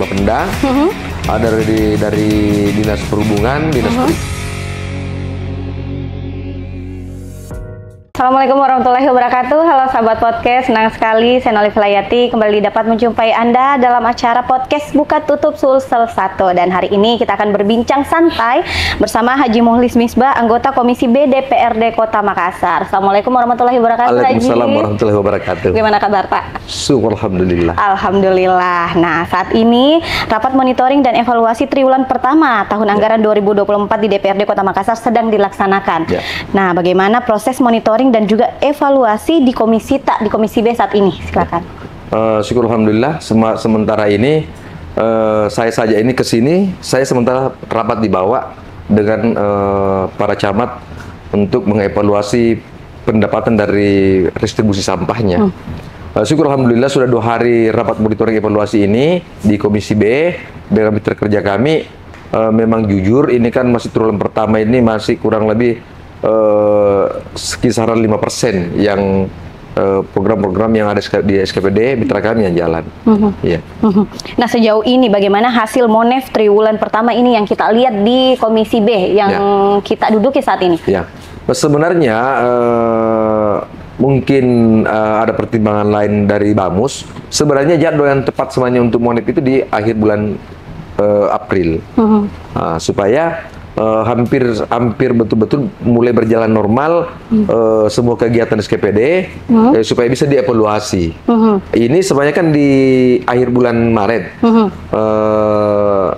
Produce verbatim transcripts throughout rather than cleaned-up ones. Bapenda, uh-huh. ada dari, dari Dinas Perhubungan, Dinas uh-huh. Perikanan. Assalamualaikum warahmatullahi wabarakatuh. Halo sahabat podcast, senang sekali saya Noli Flyati kembali dapat menjumpai Anda dalam acara podcast Buka Tutup Sulsel Satu. Dan hari ini kita akan berbincang santai bersama Haji Muchlis Misbah, anggota Komisi B D P R D Kota Makassar. Assalamualaikum warahmatullahi wabarakatuh. Waalaikumsalam warahmatullahi wabarakatuh. Gimana kabar Pak? Syukur alhamdulillah. Alhamdulillah. Nah, saat ini rapat monitoring dan evaluasi triwulan pertama tahun anggaran ya. dua ribu dua puluh empat di D P R D Kota Makassar sedang dilaksanakan. Ya. Nah, bagaimana proses monitoring dan juga evaluasi di komisi tak di komisi B saat ini, silakan. Uh, syukur alhamdulillah. Sem- sementara ini uh, saya saja ini ke sini, saya sementara rapat dibawa dengan uh, para camat untuk mengevaluasi pendapatan dari distribusi sampahnya. Hmm. Uh, syukur alhamdulillah sudah dua hari rapat monitoring evaluasi ini di komisi B dengan mitra kerja kami. Uh, memang jujur ini kan masih triwulan pertama ini masih kurang lebih Uh, sekisaran lima persen yang uh, program-program yang ada di S K P D mitra kami yang jalan. Uh-huh. Yeah. Uh-huh. Nah, sejauh ini bagaimana hasil Monev triwulan pertama ini yang kita lihat di Komisi B yang yeah. kita duduki saat ini? Yeah. Sebenarnya uh, mungkin uh, ada pertimbangan lain dari BAMUS. Sebenarnya jadwal yang tepat semuanya untuk Monev itu di akhir bulan uh, April. Uh-huh. uh, supaya Uh, hampir hampir betul-betul mulai berjalan normal hmm. uh, semua kegiatan S K P D hmm. uh, supaya bisa dievaluasi. Hmm. Ini sebenarnya kan di akhir bulan Maret. Hmm. Uh,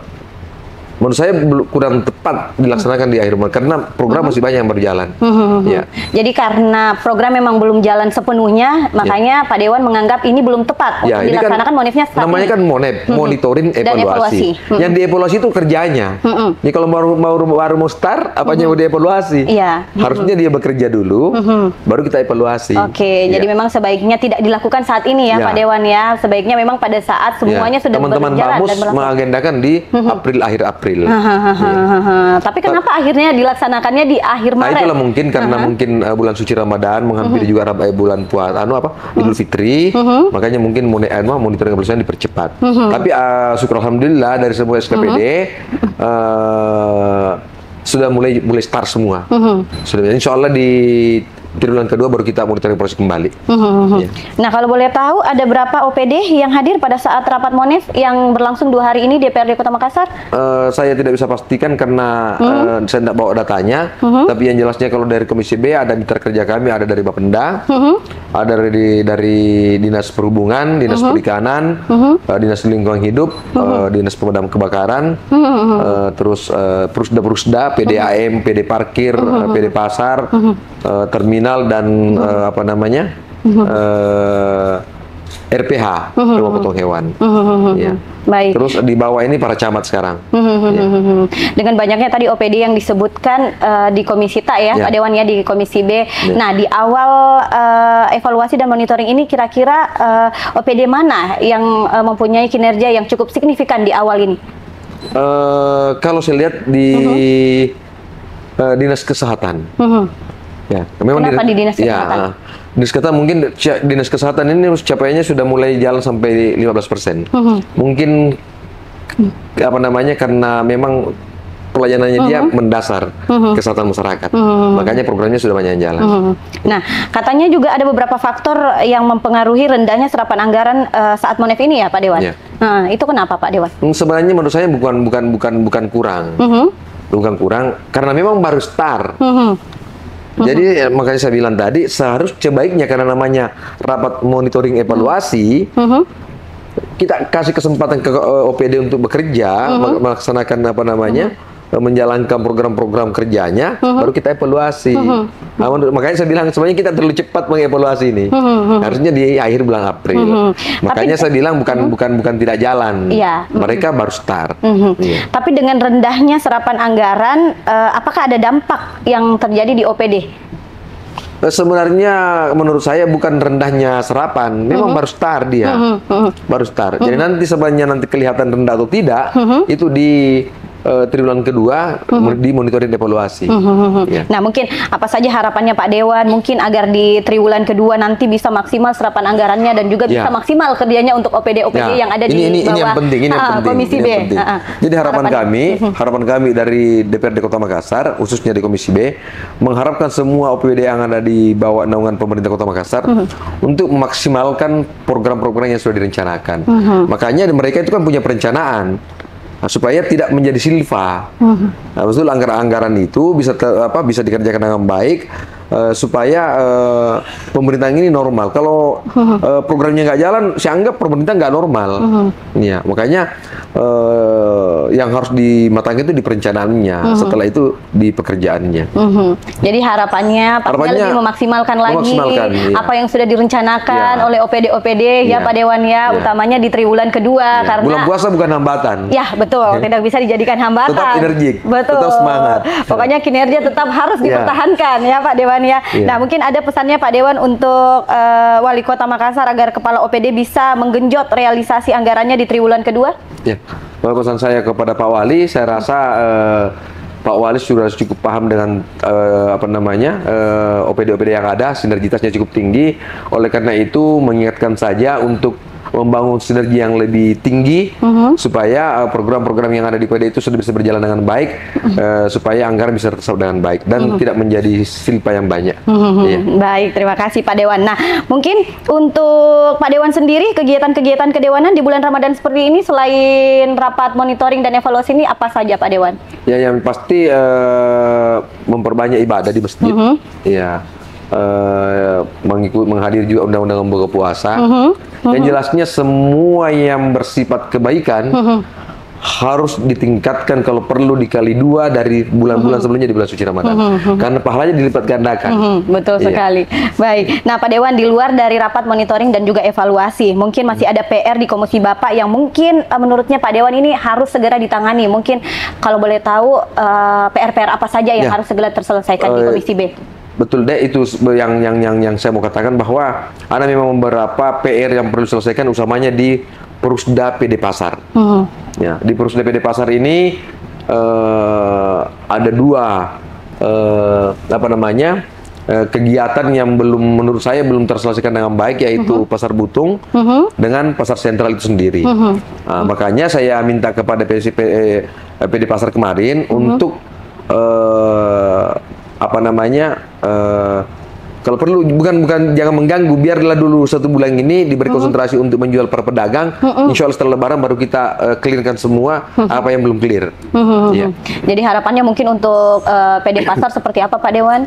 menurut saya kurang tepat dilaksanakan di akhir bulan karena program masih banyak yang berjalan. Hmm. Ya. Jadi karena program memang belum jalan sepenuhnya, makanya ya. Pak Dewan menganggap ini belum tepat ya, untuk dilaksanakan kan, monifnya. Namanya ini. Kan Monev, hmm. monitoring evaluasi. Dan evaluasi. Hmm. Yang dievaluasi itu kerjanya. Hmm. Jadi kalau baru mau baru mau start, apanya mau hmm. dievaluasi? Ya. Hmm. Harusnya dia bekerja dulu, hmm. baru kita evaluasi. Oke, okay. ya. Jadi memang sebaiknya tidak dilakukan saat ini ya, ya Pak Dewan ya. Sebaiknya memang pada saat semuanya ya. Sudah teman-teman berjalan. Teman-teman BAMUS mengagendakan di hmm. April akhir April. Ha, ha, ha, ha, ha. Tapi kenapa Ta- akhirnya dilaksanakannya di akhir Maret? Nah, itulah mungkin karena uh-huh. mungkin uh, bulan suci Ramadan menghampiri uh-huh. juga eh, bulan puasa anu apa Idul uh-huh. Fitri, uh-huh. makanya mungkin monitoring evaluasinya dipercepat. Uh-huh. Tapi uh, syukur alhamdulillah dari semua S K P D uh-huh. uh, sudah mulai mulai start semua. Uh-huh. Sudah insyaallah di triwulan kedua baru kita monitoring proses kembali. Uhum. Ya. Nah, kalau boleh tahu ada berapa O P D yang hadir pada saat rapat Monev yang berlangsung dua hari ini D P R D Kota Makassar? Uh, saya tidak bisa pastikan karena uh, saya tidak bawa datanya. Uhum. Tapi yang jelasnya kalau dari Komisi B ada mitra kerja kami, ada dari Bapenda, uhum. ada dari, dari Dinas Perhubungan, Dinas uhum. Perikanan, uhum. Uh, Dinas Lingkungan Hidup, uh, Dinas Pemadam Kebakaran, uh, terus uh, Prusda Prusda, P D A M, P D Parkir, uh, P D Pasar, uh, Terminal dan hmm. uh, apa namanya hmm. uh, R P H hmm. rumah potong hewan. Hmm. Ya. Baik. Terus di bawah ini para camat sekarang. Hmm. Ya. Dengan banyaknya tadi O P D yang disebutkan uh, di Komisi T A ya, ya. Pak Dewan ya di Komisi B. Ya. Nah di awal uh, evaluasi dan monitoring ini kira-kira uh, O P D mana yang uh, mempunyai kinerja yang cukup signifikan di awal ini? Uh, kalau saya lihat di uh-huh. uh, Dinas Kesehatan. Uh-huh. Ya, memang kenapa di, di Dinas Kesehatan? Ya, Dinas Kesehatan mungkin Dinas Kesehatan ini capaiannya sudah mulai jalan sampai lima belas persen. Uh-huh. Mungkin apa namanya karena memang pelayanannya uh-huh. dia mendasar uh-huh. kesehatan masyarakat. Uh-huh. Makanya programnya sudah banyak yang jalan. Uh-huh. Nah, katanya juga ada beberapa faktor yang mempengaruhi rendahnya serapan anggaran uh, saat Monev ini ya, Pak Dewan. Ya. Nah, itu kenapa Pak Dewan? Sebenarnya menurut saya bukan bukan bukan bukan kurang. Uh-huh. Bukan kurang karena memang baru start. Uh-huh. Jadi uh-huh. makanya saya bilang tadi seharusnya baiknya karena namanya rapat monitoring evaluasi uh-huh. kita kasih kesempatan ke O P D untuk bekerja uh-huh. melaksanakan apa namanya uh-huh. menjalankan program-program kerjanya uh-huh. baru kita evaluasi. Uh-huh. Nah, makanya saya bilang sebenarnya kita terlalu cepat mengevaluasi ini. Uh-huh. Harusnya di akhir bulan April. Uh-huh. Makanya tapi, saya bilang bukan uh-huh. bukan bukan tidak jalan. Yeah. Mereka uh-huh. baru start. Uh-huh. Yeah. Tapi dengan rendahnya serapan anggaran, uh, apakah ada dampak yang terjadi di O P D? Sebenarnya menurut saya bukan rendahnya serapan, memang uh-huh. baru start dia, uh-huh. baru start. Uh-huh. Jadi nanti sebenarnya nanti kelihatan rendah atau tidak uh-huh. itu di Uh, triwulan kedua mm-hmm. di monitoring evaluasi. Mm-hmm. Ya. Nah, mungkin apa saja harapannya Pak Dewan mungkin agar di triwulan kedua nanti bisa maksimal serapan anggarannya dan juga ya. bisa maksimal kerjanya untuk O P D O P D ya. yang ada ini, di ini, bawah ini yang penting, ini yang uh, penting, Komisi ini B. Yang penting. Uh, uh. Jadi harapan harapannya. kami, harapan kami dari D P R D Kota Makassar khususnya di Komisi B mengharapkan semua O P D yang ada di bawah naungan pemerintah Kota Makassar mm-hmm. untuk memaksimalkan program-program yang sudah direncanakan. Mm-hmm. Makanya mereka itu kan punya perencanaan. Nah, supaya tidak menjadi silpa. Uh-huh. Nah, betul anggaran-anggaran itu bisa ter, apa bisa dikerjakan dengan baik uh, supaya uh, pemerintahan ini normal. Kalau uh-huh. uh, programnya nggak jalan, saya anggap pemerintah nggak normal. Uh-huh. Ya, makanya uh, yang harus dimatangkan itu di perencanaannya. Uh-huh. Setelah itu di pekerjaannya. Uh-huh. Jadi harapannya, harapannya lebih memaksimalkan, memaksimalkan lagi ya. apa yang sudah direncanakan ya. oleh O P D O P D ya, ya Pak Dewan ya, ya, utamanya di triwulan kedua ya. karena bulan puasa bukan hambatan. Ya, betul. Betul, tidak bisa dijadikan hambatan. Tetap energik, betul. Tetap semangat. Pokoknya kinerja tetap harus dipertahankan yeah. ya Pak Dewan ya. Yeah. Nah, mungkin ada pesannya Pak Dewan untuk uh, Wali Kota Makassar agar Kepala O P D bisa menggenjot realisasi anggarannya di triwulan kedua. Ya, yeah. pesan saya kepada Pak Wali, saya rasa uh, Pak Wali sudah cukup paham dengan uh, apa namanya uh, O P D O P D yang ada, sinergitasnya cukup tinggi. Oleh karena itu mengingatkan saja untuk membangun sinergi yang lebih tinggi uh-huh. supaya program-program yang ada di P D itu sudah bisa berjalan dengan baik uh-huh. uh, supaya anggaran bisa tersalur dengan baik dan uh-huh. tidak menjadi silpa yang banyak. Uh-huh. yeah. Baik, terima kasih Pak Dewan. Nah, mungkin untuk Pak Dewan sendiri kegiatan-kegiatan kedewanan di bulan Ramadan seperti ini selain rapat monitoring dan evaluasi ini apa saja Pak Dewan? Ya, yang pasti uh, memperbanyak ibadah di masjid. Uh-huh. Ya. Yeah. Uh, mengikut menghadiri juga undang-undang buka puasa. Uh-huh. Uh-huh. Yang jelasnya semua yang bersifat kebaikan uh-huh. harus ditingkatkan kalau perlu dikali dua dari bulan-bulan uh-huh. sebelumnya di bulan suci Ramadan. Uh-huh. Karena pahalanya dilipat gandakan. Uh-huh. Betul iya. sekali. Baik. Nah, Pak Dewan di luar dari rapat monitoring dan juga evaluasi, mungkin masih ada P R di Komisi Bapak yang mungkin uh, menurutnya Pak Dewan ini harus segera ditangani. Mungkin kalau boleh tahu P R-P R uh, apa saja yang ya. harus segera terselesaikan uh, di Komisi B? Betul deh, itu yang yang yang yang saya mau katakan bahwa ada memang beberapa P R yang perlu diselesaikan, usamanya di Prusda P D Pasar. Uh-huh. Ya, di Prusda P D Pasar ini uh, ada dua uh, apa namanya uh, kegiatan yang belum menurut saya belum terselesaikan dengan baik, yaitu uh-huh. Pasar Butung uh-huh. dengan Pasar Sentral itu sendiri. Uh-huh. Nah, makanya saya minta kepada P D Pasar kemarin uh-huh. untuk uh, apa namanya uh, kalau perlu bukan bukan jangan mengganggu, biarlah dulu satu bulan ini diberi uh-huh. konsentrasi untuk menjual para pedagang. Uh-uh. Insya Allah setelah Lebaran baru kita uh, clearkan semua uh-huh. apa yang belum clear. Uh-huh. Yeah. Jadi harapannya mungkin untuk uh, P D Pasar seperti apa Pak Dewan?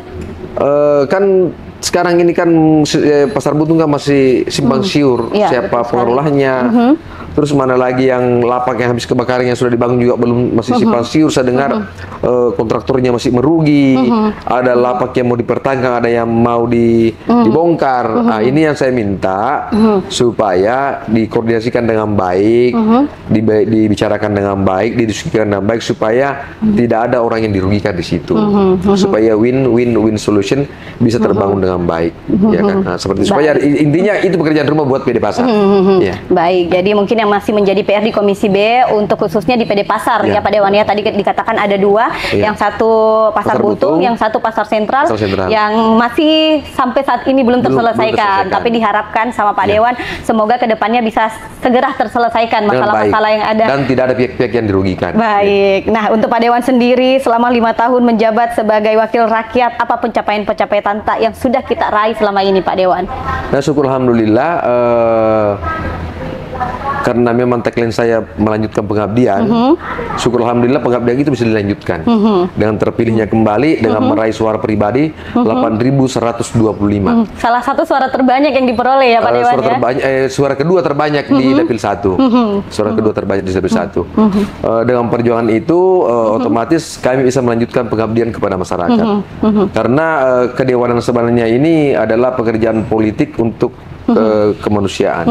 Uh, kan sekarang ini kan eh, Pasar Butung kan masih simpang uh-huh. siur yeah, siapa pengolahnya. Uh-huh. Terus mana lagi yang lapak yang habis kebakaran yang sudah dibangun juga belum masih simpang siur. Saya dengar uh-huh. uh, kontraktornya masih merugi. Uh-huh. Ada lapak yang mau dipertahankan, ada yang mau di, uh-huh. dibongkar. Uh-huh. Nah, ini yang saya minta uh-huh. supaya dikoordinasikan dengan baik, uh-huh. diba- dibicarakan dengan baik, didiskusikan dengan baik supaya uh-huh. tidak ada orang yang dirugikan di situ. Uh-huh. Uh-huh. Supaya win-win-win solution bisa terbangun uh-huh. dengan baik. Uh-huh. Ya kan? Nah, seperti baik. Supaya intinya itu pekerjaan rumah buat P D Pasar. Uh-huh. Ya. Baik, jadi mungkin yang masih menjadi P R di Komisi B untuk khususnya di P D Pasar ya, ya Pak Dewan ya, tadi dikatakan ada dua ya. yang satu Pasar, Pasar Butung, Butung yang satu Pasar Sentral, Pasar Sentral yang masih sampai saat ini belum, belum terselesaikan, belum terselesaikan. Tapi diharapkan sama Pak ya. Dewan semoga kedepannya bisa segera terselesaikan masalah-masalah yang ada dan tidak ada pihak-pihak yang dirugikan. Baik ya. Nah, untuk Pak Dewan sendiri selama lima tahun menjabat sebagai wakil rakyat, apa pencapaian-pencapaian tak yang sudah kita raih selama ini Pak Dewan? Nah, syukur Alhamdulillah uh... karena memang tagline saya melanjutkan pengabdian, uh-huh. syukur Alhamdulillah pengabdian itu bisa dilanjutkan uh-huh. dengan terpilihnya kembali, dengan uh-huh. meraih suara pribadi uh-huh. delapan ribu seratus dua puluh lima. Uh-huh. Salah satu suara terbanyak yang diperoleh ya Pak Dewan uh, suara, ya? terbanyak, eh, suara kedua terbanyak uh-huh. di dapil satu, uh-huh. suara kedua terbanyak di dapil satu. Uh-huh. Uh, dengan perjuangan itu uh, uh-huh. otomatis kami bisa melanjutkan pengabdian kepada masyarakat. Uh-huh. Uh-huh. Karena uh, kedewanan sebenarnya ini adalah pekerjaan politik untuk Ke kemanusiaan,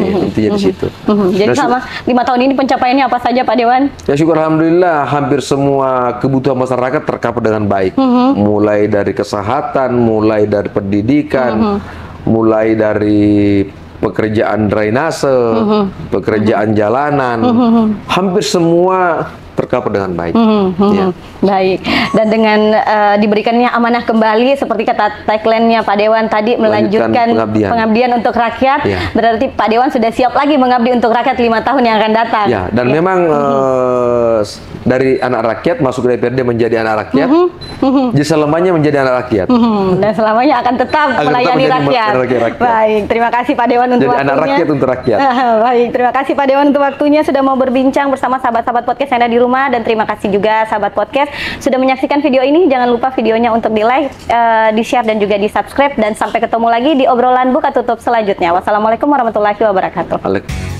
ya, intinya di situ. Jadi selama lima tahun ini pencapaiannya apa saja Pak Dewan? Ya, syukur Alhamdulillah hampir semua kebutuhan masyarakat tercover dengan baik. Mulai dari kesehatan, mulai dari pendidikan, mulai dari pekerjaan drainase, pekerjaan jalanan, hampir semua tercover dengan baik. Hmm, hmm, ya. Baik. Dan dengan uh, diberikannya amanah kembali seperti kata tagline-nya Pak Dewan tadi, melanjutkan pengabdian, pengabdian untuk rakyat, ya. Berarti Pak Dewan sudah siap lagi mengabdi untuk rakyat lima tahun yang akan datang. Ya, dan ya. memang hmm. uh, dari anak rakyat masuk ke D P R D menjadi anak rakyat, hmm, hmm. jadi selamanya menjadi anak rakyat. Hmm, dan selamanya akan tetap akan melayani tetap rakyat. rakyat. Baik, terima kasih Pak Dewan untuk jadi waktunya. Anak rakyat untuk rakyat. Baik, terima kasih Pak Dewan untuk waktunya sudah mau berbincang bersama sahabat-sahabat podcast yang ada di rumah, dan terima kasih juga sahabat podcast sudah menyaksikan video ini. Jangan lupa videonya untuk di like, uh, di share dan juga di subscribe, dan sampai ketemu lagi di obrolan Buka Tutup selanjutnya. Wassalamualaikum warahmatullahi wabarakatuh.